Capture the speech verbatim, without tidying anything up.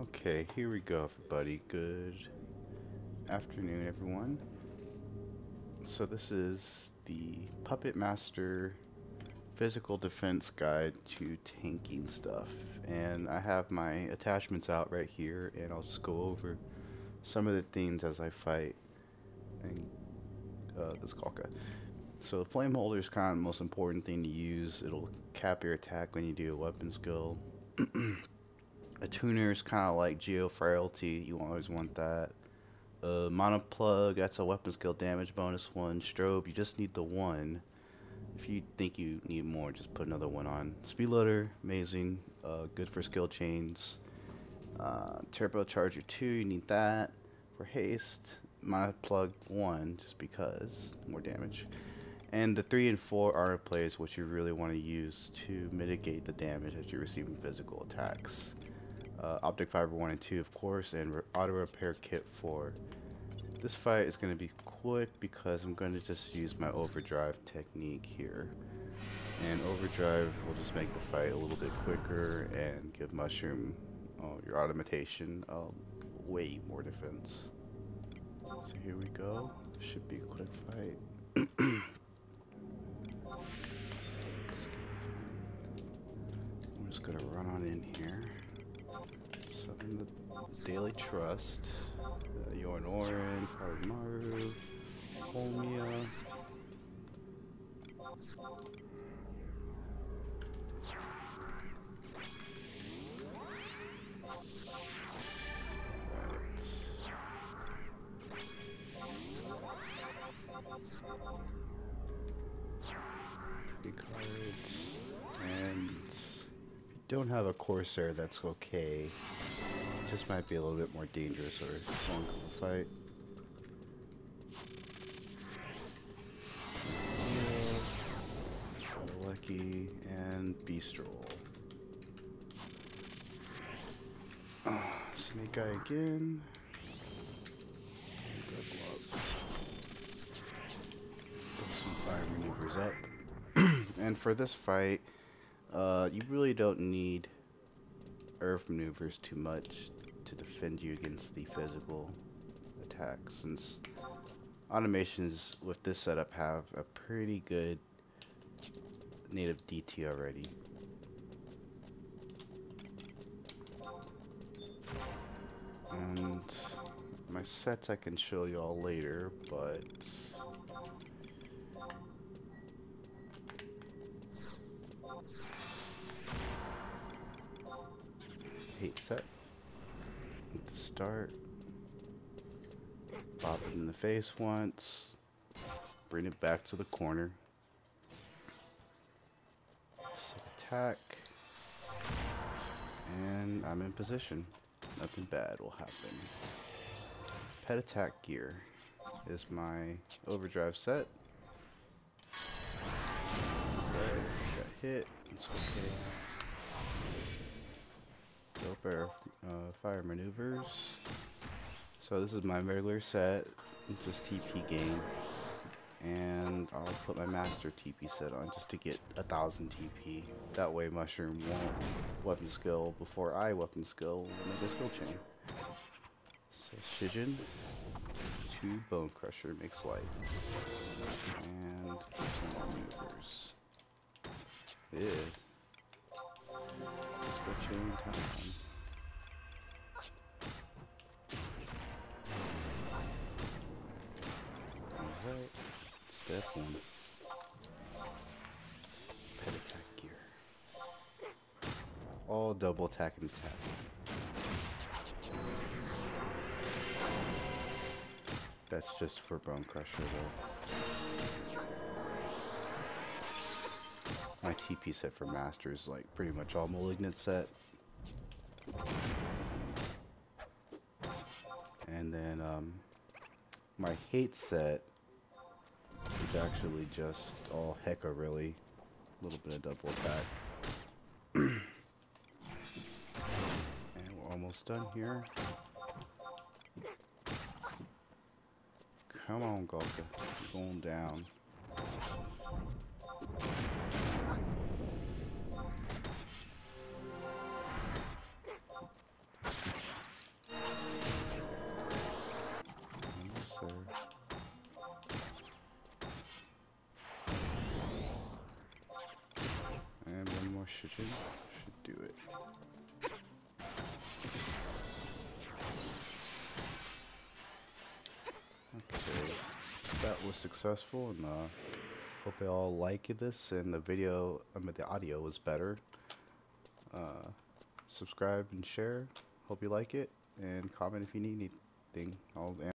Okay, here we go, everybody. Good afternoon, everyone. So this is the Puppet Master Physical Defense Guide to Tanking Stuff. And I have my attachments out right here, and I'll just go over some of the things as I fight and uh, this Kalka. So the flame holder is kind of the most important thing to use. It'll cap your attack when you do a weapon skill. A tuner is kind of like geo-frailty. You always want that. Uh, mono plug, that's a weapon skill damage bonus one. Strobe, you just need the one. If you think you need more, just put another one on. Speed loader, amazing. Uh, good for skill chains. Uh, turbo charger two, you need that. For haste, mono plug one, just because. More damage. And the three and four are plays which you really want to use to mitigate the damage that you're receiving physical attacks. Uh, optic fiber one and two, of course, and re auto repair kit four. This fight is going to be quick because I'm going to just use my overdrive technique here. And overdrive will just make the fight a little bit quicker and give mushroom oh, your automaton oh, way more defense. So here we go. This should be a quick fight. I'm just gonna run on in here. Summon the Daily Trust, uh, Yorin Orin, Card Maru, Holmia. Right. Cards and. Don't have a Corsair, that's okay. This might be a little bit more dangerous or longer of a fight. Yeah. Lucky and Beastroll. Uh, Sneak Eye again. Put some fire maneuvers up. And for this fight, Uh, you really don't need earth maneuvers too much to defend you against the physical attacks, since automations with this setup have a pretty good native D T already. And my sets I can show you all later, but hate set. Let's start. Pop it in the face once. Bring it back to the corner. Sick attack. And I'm in position. Nothing bad will happen. Pet attack gear is my overdrive set. Okay, got hit. It's okay. Air, uh, fire maneuvers. So this is my regular set, just T P game, and I'll put my master T P set on just to get a thousand T P. That way mushroom won't weapon skill before I weapon skill with my skill chain. So shijin, two bone crusher makes light, and keep some maneuvers. Yeah. Chain time. Alright, step one. Pet attack gear. All double attack and attack. That's just for bone crusher though. My T P set for master is like pretty much all malignant set. And then um, my hate set is actually just all hecka really. A little bit of double attack. And we're almost done here. Come on, Kalka. You're going down. shijin should do it. Okay, that was successful, and uh, hope you all like this, and the video, I mean the audio was better. Uh, subscribe and share. Hope you like it, and comment if you need anything. I'll